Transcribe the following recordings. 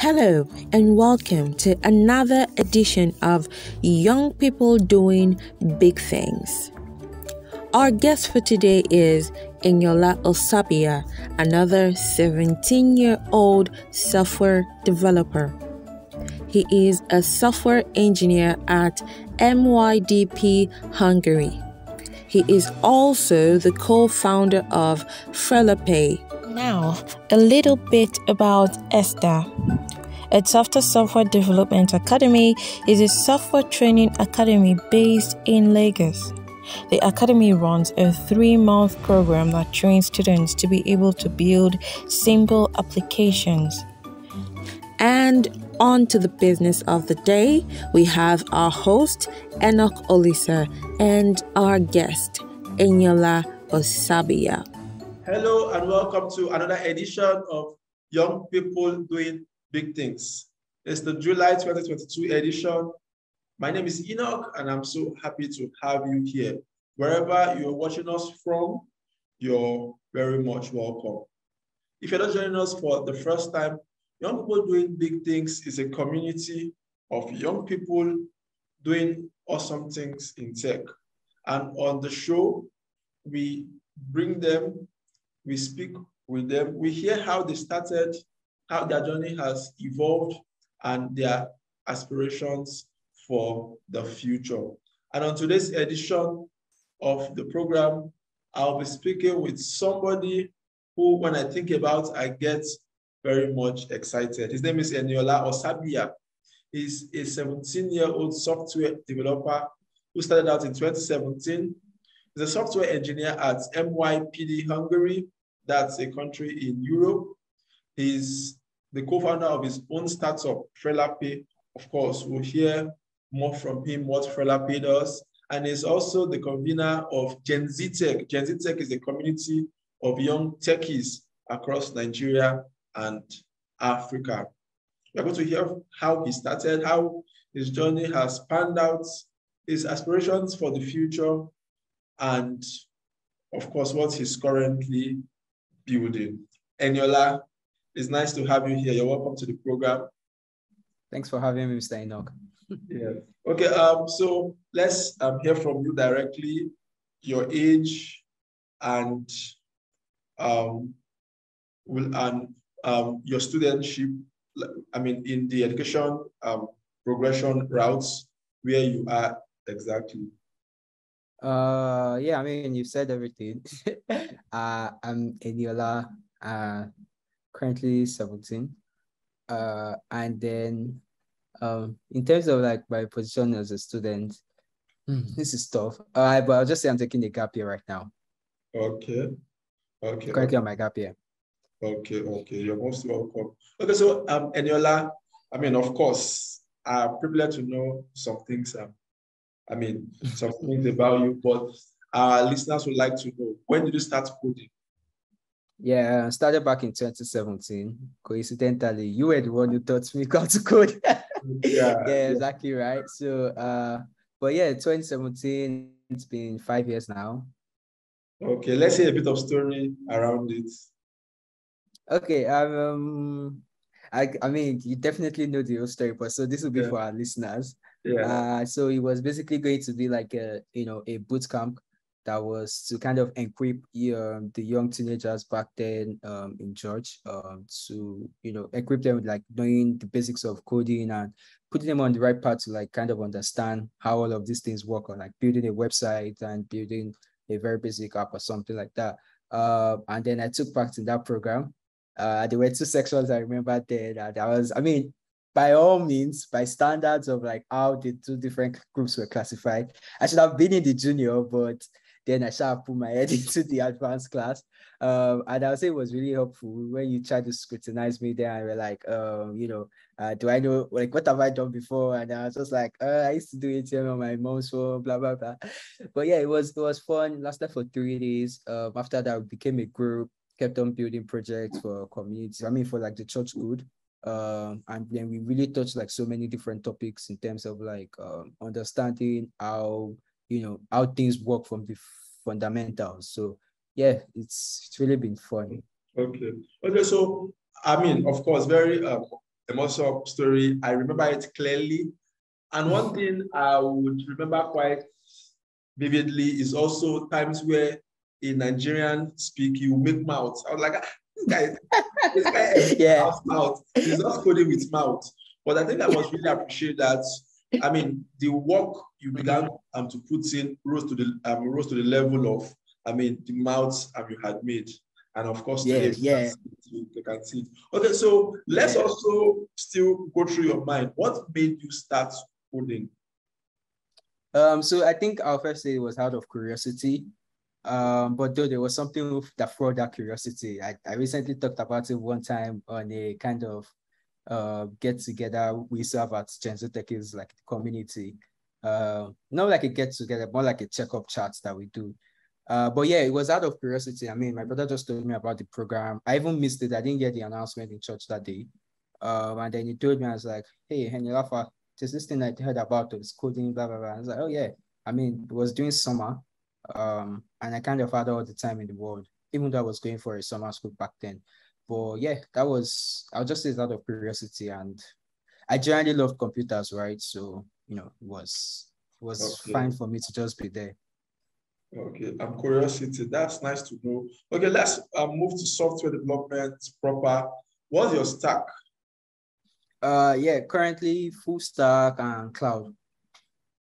Hello and welcome to another edition of Young People Doing Big Things. Our guest for today is Eniola Osabiya, another 17-year-old software developer. He is a software engineer at MYDP Hungary. He is also the co-founder of Frelapay. Now, a little bit about ESDA. EDSOFTA Software Development Academy is a software training academy based in Lagos. The academy runs a 3-month program that trains students to be able to build simple applications. And on to the business of the day, we have our host, Enoch Olisa, and our guest, Eniola Osabiya. Hello and welcome to another edition of Young People Doing Big Things. It's the July 2022 edition. My name is Enoch and I'm so happy to have you here. Wherever you're watching us from, you're very much welcome. If you're not joining us for the first time, Young People Doing Big Things is a community of young people doing awesome things in tech. And on the show, we bring them, we speak with them, we hear how they started, how their journey has evolved, and their aspirations for the future. And on today's edition of the program, I'll be speaking with somebody who, when I think about, I get very much excited. His name is Eniola Osabiya. He's a 17-year-old software developer who started out in 2017. He's a software engineer at MYDP Hungary. That's a country in Europe. He's the co-founder of his own startup, Frelapay. Of course, we'll hear more from him what Frelapay does. And he's also the convener of Gen Z Tech. Gen Z Tech is a community of young techies across Nigeria and Africa. We're going to hear how he started, how his journey has panned out, his aspirations for the future, and of course, what he's currently building. Eniola, it's nice to have you here. You're welcome to the program. Thanks for having me, Mr. Enoch. Yeah. Okay, so let's hear from you directly, your age, and your studentship, I mean, in the education progression routes, where you are exactly. Yeah, I mean, you said everything. I'm Eniola, currently 17. And then in terms of like my position as a student, this is tough. But I'll just say I'm taking a gap year right now. Okay. Okay. Currently on my gap year. Okay, okay. You're most welcome. Okay, so Eniola, I mean, of course, I'm privileged to know some things. I mean, some things about you, but our listeners would like to know, when did you start coding? Yeah, I started back in 2017. Coincidentally, you were the one who taught me how to code. Yeah, exactly right. So, but yeah, 2017, it's been 5 years now. Okay, let's hear a bit of story around it. Okay, I mean, you definitely know the whole story, but so this will be for our listeners. Yeah. So it was basically going to be like a, you know, a boot camp that was to kind of equip the young teenagers back then in George to, you know, equip them with like knowing the basics of coding and putting them on the right path to like kind of understand how all of these things work on like building a website and building a very basic app or something like that. And then I took part in that program. There were 2 sections I remember there that I was, I mean, by all means, by standards of like how the 2 different groups were classified, I should have been in the junior, but then I should have put my head into the advanced class. And I would say it was really helpful when you tried to scrutinize me there and were like, you know, do I know, like, what have I done before? And I was just like, I used to do ATM on my mom's phone, blah, blah, blah. But yeah, it was fun. It lasted for 3 days. After that, we became a group, kept on building projects for community, I mean, for like the church good. And then we really touched like so many different topics in terms of like understanding how, you know, how things work from the fundamentals. So yeah, it's really been fun. Okay. Okay. So I mean, of course, very a mess-up story. I remember it clearly. And one thing I would remember quite vividly is also times where in Nigerian speak, you make mouth. I was like, this guy yeah. mouth. He's not coding with mouth. But I think I must really appreciate that. I mean, the work you began to put in rose to the level of, I mean, the mouths you had made. And of course, yes, yeah. You can see it. Okay, so let's also still go through your mind. What made you start coding? So I think I'll first say it was out of curiosity. But though there was something that brought that curiosity. I recently talked about it one time on a kind of get together we serve at Gen Z Tech, is like the community. Not like a get together, more like a checkup chat that we do. But yeah, it was out of curiosity. I mean, my brother just told me about the program. I even missed it. I didn't get the announcement in church that day. And then he told me, I was like, hey, Eniola, there's this thing I heard about, it's coding, blah, blah, blah. And I was like, oh yeah. I mean, it was during summer. And I kind of had all the time in the world, even though I was going for a summer school back then. But yeah, that was, I'll just say it's out of curiosity. And I generally love computers, right? So, you know, it was okay. Fine for me to just be there. Okay, I'm curiosity. That's nice to know. Okay, let's move to software development proper. What's your stack? Yeah, currently full stack and cloud.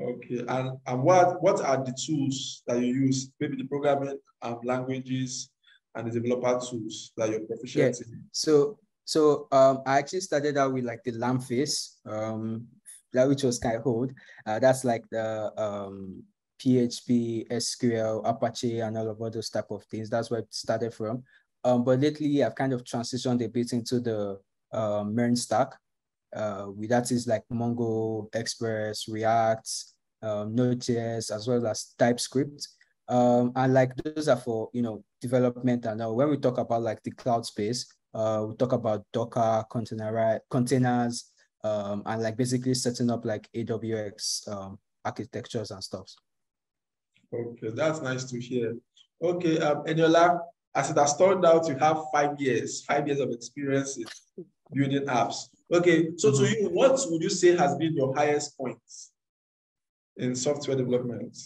Okay, and what are the tools that you use? Maybe the programming languages and the developer tools that you're proficient in. So I actually started out with like the LAMP phase, which was kind of old. That's like the PHP, SQL, Apache, and all of those type of things. That's where I started from. But lately, I've kind of transitioned a bit into the MERN stack. That is like Mongo, Express, React, Node.js, as well as TypeScript. And like those are for, you know, development. And now when we talk about like the cloud space, we talk about Docker, containers, and like basically setting up like AWS architectures and stuff. Okay, that's nice to hear. Okay, Eniola, as it has turned out, you have 5 years of experience in building apps. Okay, so to you, what would you say has been your highest point in software development?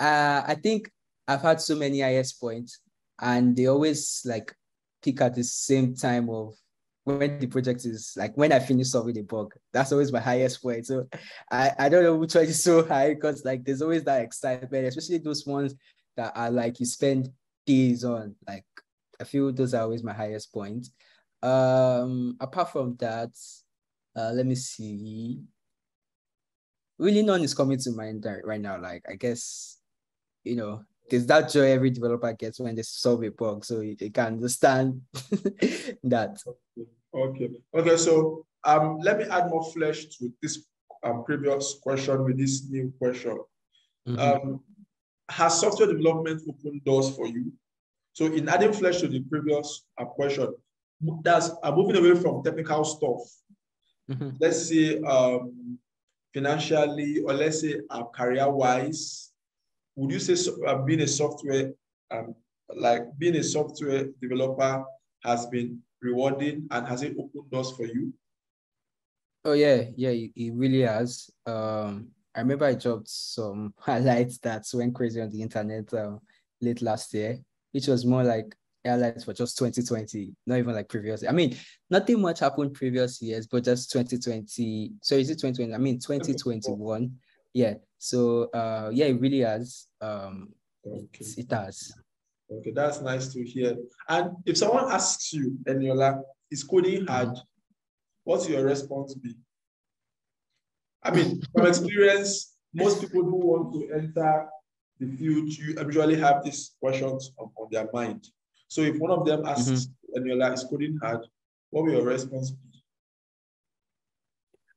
I think I've had so many highest points, and they always like peak at the same time of when the project is like when I finish solving the bug. That's always my highest point. So I don't know which one is so high, because like there's always that excitement, especially those ones that are like you spend days on. Like I feel those are always my highest point. Apart from that, let me see. Really none is coming to mind right now. Like I guess, you know, there's that joy every developer gets when they solve a bug. So you can understand that. Okay, so let me add more flesh to this previous question with this new question. Has software development opened doors for you? So in adding flesh to the previous question, that's moving away from technical stuff. Let's say financially, or let's say career-wise, would you say being a software developer has been rewarding, and has it opened doors for you? Oh yeah, it really has. I remember I dropped some highlights that went crazy on the internet late last year, which was more like highlights for just 2020, not even like previous. I mean, nothing much happened previous years, but just 2020. So is it 2020? I mean 2021. Yeah. So yeah, it really has. Okay. It has. Okay, that's nice to hear. And if someone asks you, Eniola, is coding hard? What's your response be? I mean, from experience, most people who want to enter the field, you usually have these questions on their mind. So if one of them asks Eniola, is coding hard? What will your response be?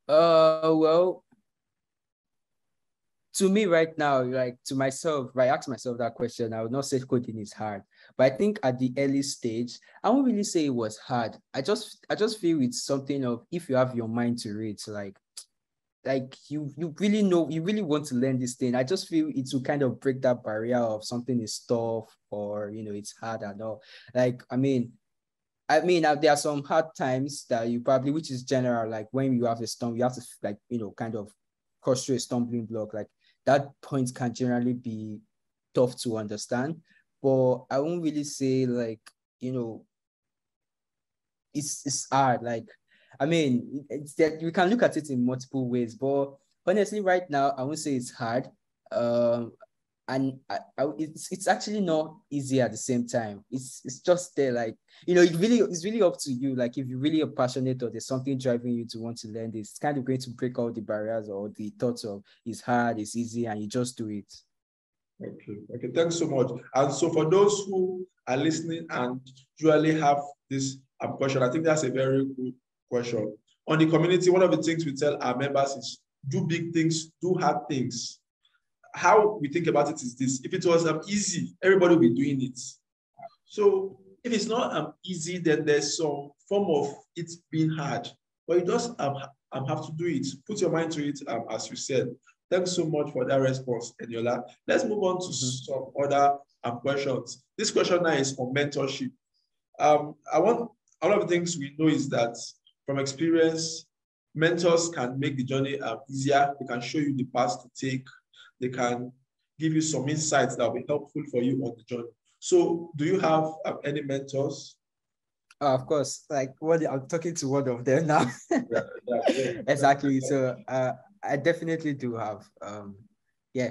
Well, to me right now, like to myself, if I ask myself that question, I would not say coding is hard. But I think at the early stage, I won't really say it was hard. I just feel it's something of, if you have your mind to it, like you really know, you really want to learn this thing. I just feel it will kind of break that barrier of something is tough or, you know, it's hard and all. Like, I mean, I mean, there are some hard times that you probably, which is general, like when you have a storm, you have to like, you know, kind of cross through a stumbling block. Like that point can generally be tough to understand, but I won't really say like, you know, it's hard. Like, I mean, it's that we can look at it in multiple ways, but honestly, right now, I won't say it's hard. And it's actually not easy at the same time. It's just there, like, you know, it's really up to you. Like if you really are passionate or there's something driving you to want to learn this, it's kind of going to break all the barriers or the thoughts of it's hard, it's easy, and you just do it. Okay, okay, thanks so much. And so for those who are listening and usually have this question, I think that's a very good question. On the community, one of the things we tell our members is do big things, do hard things. How we think about it is this: if it was easy, everybody will be doing it. So if it's not easy, then there's some form of it being hard, but you just have to do it. Put your mind to it, as you said. Thanks so much for that response, Eniola. Let's move on to some other questions. This question now is on mentorship. One of the things we know is that from experience, mentors can make the journey easier. They can show you the path to take. They can give you some insights that will be helpful for you on the journey. So do you have any mentors? Of course, like I'm talking to one of them now. Yeah. Exactly. So I definitely do have, yeah.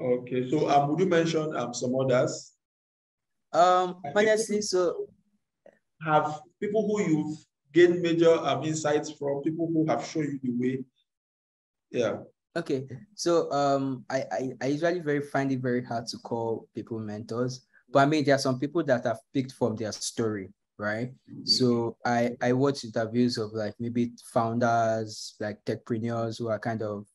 Okay, so would you mention some others? Honestly, so. Have people who you've gained major insights from, people who have shown you the way, yeah. Okay, so I usually find it very hard to call people mentors, but I mean, there are some people that I've picked from their story, right? So I watch interviews of like maybe founders, like techpreneurs who are kind of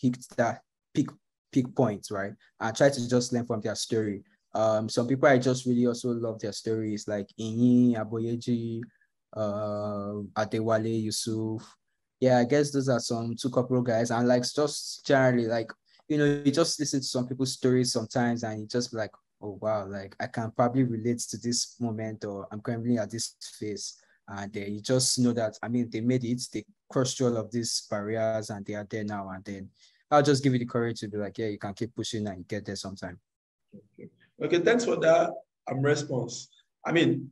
hit that peak points, right? I try to just learn from their story. Some people I just really also love their stories, like Inyi Aboyeji, Adewale Yusuf. Yeah, I guess those are two couple of guys. And like just generally, like, you know, you just listen to some people's stories sometimes and you just be like, oh wow, like I can probably relate to this moment, or I'm currently at this phase. And you just know that, I mean, they made it, they crossed all of these barriers and they are there now. And then I'll just give you the courage to be like, yeah, you can keep pushing and you get there sometime. Okay, okay, thanks for that response. I mean,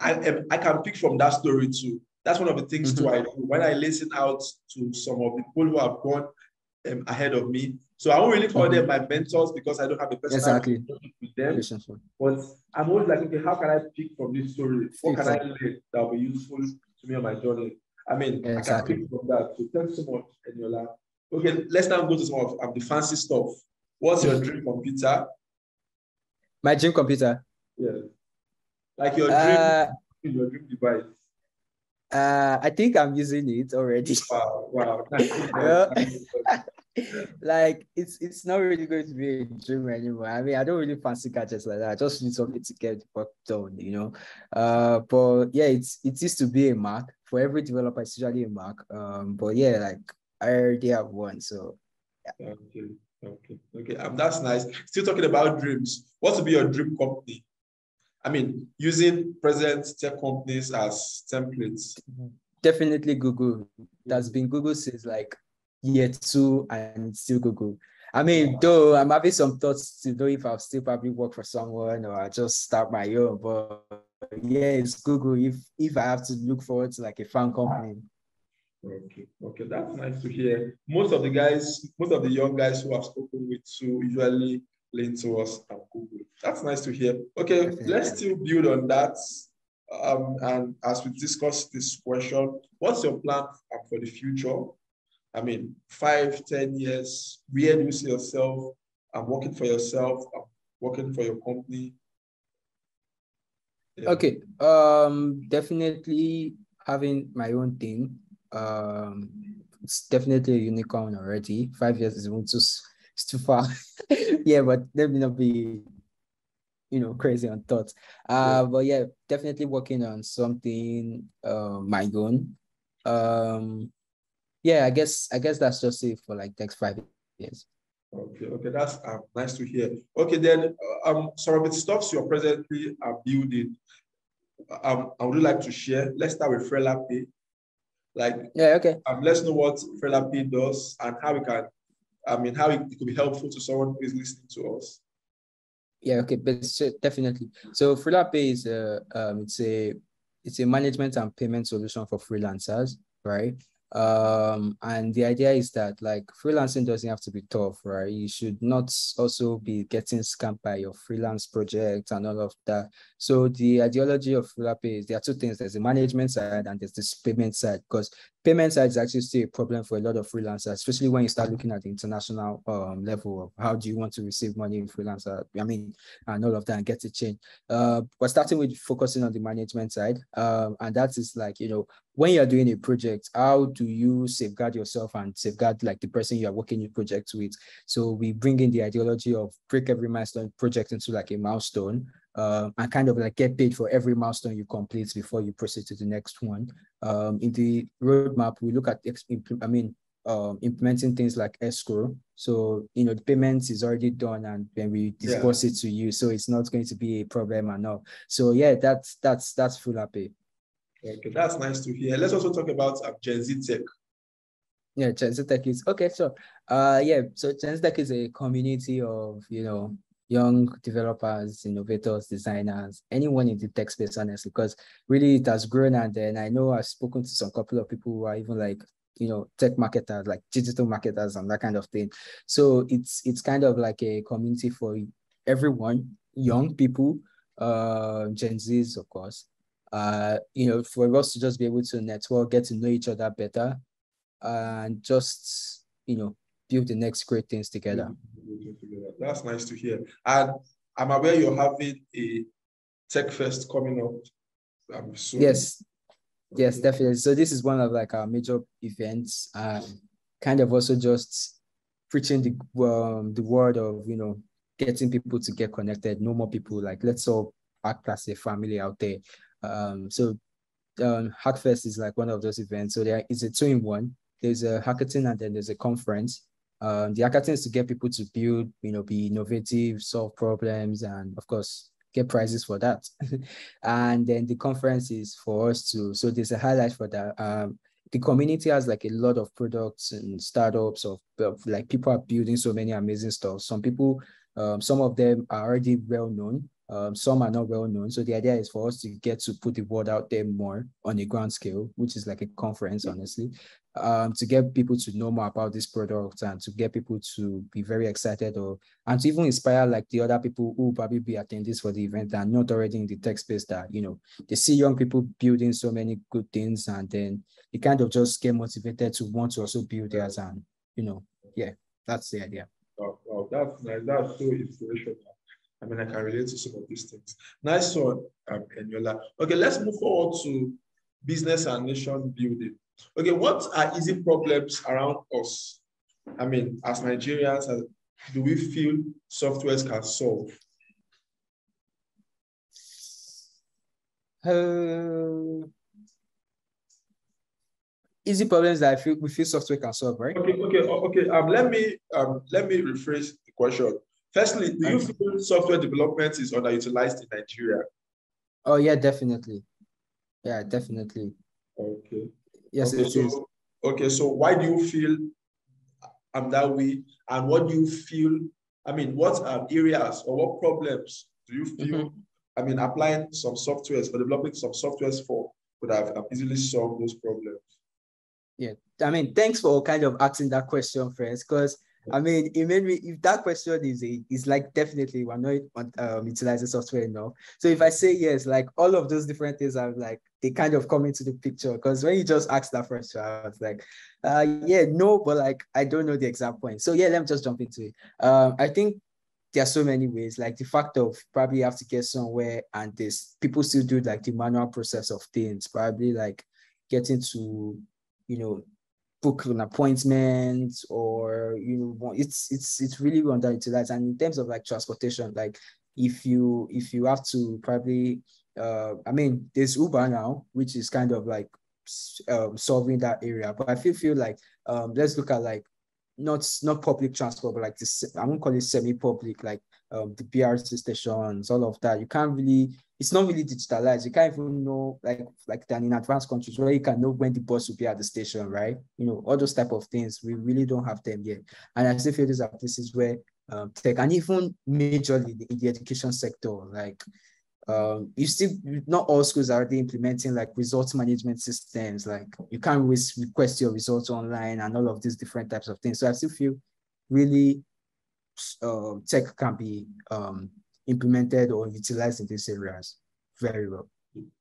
I can pick from that story too. That's one of the things too I do when I listen out to some of the people who have gone ahead of me. So I won't really call them my mentors because I don't have a personal relationship with them. Exactly. But I'm always like, okay, how can I pick from this story? What can I relate that will be useful to me on my journey? I mean, I can pick from that. So thanks so much, Eniola. Okay, let's now go to some of the fancy stuff. What's your dream computer? My dream computer? Yeah. Like your dream device. I think I'm using it already. Wow. Like it's not really going to be a dream anymore. I mean, I don't really fancy gadgets like that. I just need something to get work done, you know. But yeah, it used to be a Mac. For every developer, it's usually a Mac. But yeah, like I already have one, so yeah. Okay. That's nice. Still talking about dreams. What would be your dream company? I mean, using present tech companies as templates. Definitely Google. That's been Google since like year two and still Google. I mean, though I'm having some thoughts to know if I'll still probably work for someone or I'll just start my own, but yeah, it's Google if I have to look forward to like a fan company. Okay, that's nice to hear. Most of the young guys who I've spoken with too usually link to us at Google. That's nice to hear. Okay, let's still build on that. And as we discuss this question, what's your plan for the future? I mean, 5, 10 years, where do you see yourself? I'm working for yourself, I'm working for your company. Yeah. Okay, definitely having my own thing. It's definitely a unicorn already. 5 years is even too. It's too far. Yeah, but let me not be, you know, crazy on thoughts. But yeah, definitely working on something my own. Yeah, I guess that's just it for like next 5 years. Okay, that's nice to hear. Okay, then some of the stuffs you're presently building, I would like to share. Let's start with Frelapay. Let's know what Frelapay does and how we can, how it could be helpful to someone who is listening to us. Yeah, okay, but definitely. So Frelapay is a management and payment solution for freelancers, right? And the idea is that like freelancing doesn't have to be tough, right? You should not also be getting scammed by your freelance project and all of that. So the ideology of Frelapay is there are two things. There's the management side and there's this payment side, because payment side is actually still a problem for a lot of freelancers, especially when you start looking at the international level of how do you want to receive money in freelancer, and all of that, and get it changed. But starting with focusing on the management side, and that is like, when you're doing a project, how do you safeguard yourself and safeguard like the person you are working your project with? So we bring in the ideology of break every milestone project into like a milestone, and kind of like get paid for every milestone you complete before you proceed to the next one. In the roadmap, we look at implementing things like escrow. So, the payments is already done and then we disperse it to you. So it's not going to be a problem at all. So yeah, that's Frelapay. Okay, that's nice to hear. Let's also talk about Gen Z Tech. Yeah, Gen Z Tech is, okay, sure. So Gen Z Tech is a community of, young developers, innovators, designers, anyone in the tech space, honestly, because really it has grown. And then I know I've spoken to some couple of people who are even like, tech marketers, like digital marketers and that kind of thing. So it's kind of like a community for everyone, young people, Gen Zs, of course. For us to just be able to network, get to know each other better, and just, build the next great things together. That's nice to hear. And I'm aware you're having a Tech Fest coming up soon. Yes, definitely. So this is one of like our major events, kind of also just preaching the word of, getting people to get connected, no more people, like let's all act as a family out there. Hackfest is like one of those events. So there is a 2-in-1. There's a hackathon and then there's a conference. The hackathon is to get people to build, be innovative, solve problems, and of course, get prizes for that. And then the conference is for us to, so there's a highlight for that. The community has like a lot of products and startups of like people are building so many amazing stuff. Some people, some of them are already well known. Some are not well known. So the idea is for us to get to put the word out there more on a grand scale, which is like a conference, honestly, to get people to know more about this product and to get people to be very excited and to even inspire like the other people who probably be attendees for the event and not already in the tech space that, they see young people building so many good things and then they kind of just get motivated to want to also build theirs and, that's the idea. Wow, that's nice. That's so inspirational. I can relate to some of these things. Nice one, Eniola. Okay, let's move forward to business and nation building. Okay, what are easy problems around us? As Nigerians, do we feel softwares can solve? Easy problems that we feel software can solve, right? Okay. Let me rephrase the question. Firstly, do you feel software development is underutilized in Nigeria? Oh, yeah, definitely. Yeah, definitely. Okay. Yes, okay, it is. Okay, so why do you feel that way? And what do you feel, what areas or what problems do you feel, applying some softwares or developing some softwares for could have easily solved those problems? Yeah, thanks for kind of asking that question first, because it made me, if that question is like, definitely we're not utilizing software enough. So if I say yes, like all of those different things are like, they kind of come into the picture. Because when you just ask that first, I was like, no, but like, I don't know the exact point. So yeah, let me just jump into it. I think there are so many ways, like the fact of probably have to get somewhere and this people still do like the manual process of things, probably like getting to, book an appointment or it's really underutilized. And in terms of like transportation, like if you have to probably there's Uber now, which is kind of like solving that area. But I feel like let's look at like not public transport, but like this, I won't call it semi-public, like the PRC stations, all of that. You can't really, it's not really digitalized. You can't even know, like in advanced countries where you can know when the bus will be at the station, right? You know, all those type of things, we really don't have them yet. And I still feel these are places where tech, and even majorly in the education sector, like you still, not all schools are already implementing like results management systems. Like you can't always request your results online and all of these different types of things. So I still feel really tech can be implemented or utilized in these areas very well.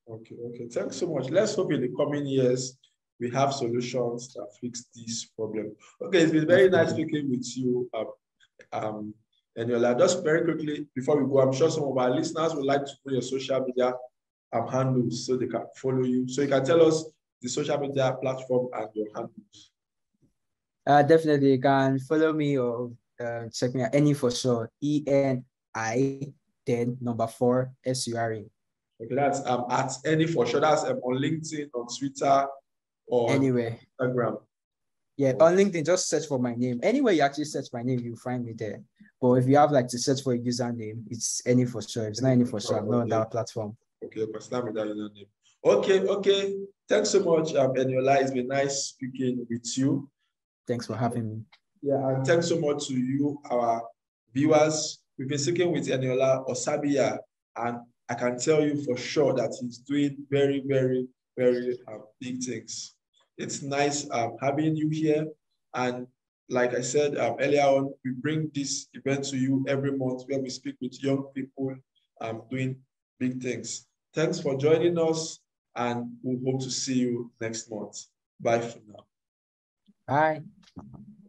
Okay, okay, thanks so much. Let's hope in the coming years we have solutions that fix this problem. Okay, it's been very nice speaking with you, Eniola. Just very quickly before we go, I'm sure some of our listeners would like to put your social media handles so they can follow you. So you can tell us the social media platform and your handles. Definitely, you can follow me or check me out. Eni for sure. E-N-I, then number 4, S-U-R-E. Okay, that's at Eni for sure. That's on LinkedIn, on Twitter, or anywhere. Instagram. Yeah, on LinkedIn, just search for my name. Anywhere you actually search my name, you'll find me there. But if you have like to search for a username, it's Eni for sure. It's not Eni for sure. I'm not on that platform. Okay, but start with that username. Okay, okay. Thanks so much, Eniola. It's been nice speaking with you. Thanks for having me. Yeah, and thanks so much to you, our viewers. We've been speaking with Eniola Osabiya, and I can tell you for sure that he's doing very, very, very big things. It's nice having you here. And like I said earlier on, we bring this event to you every month where we speak with young people doing big things. Thanks for joining us, and we hope to see you next month. Bye for now. Bye.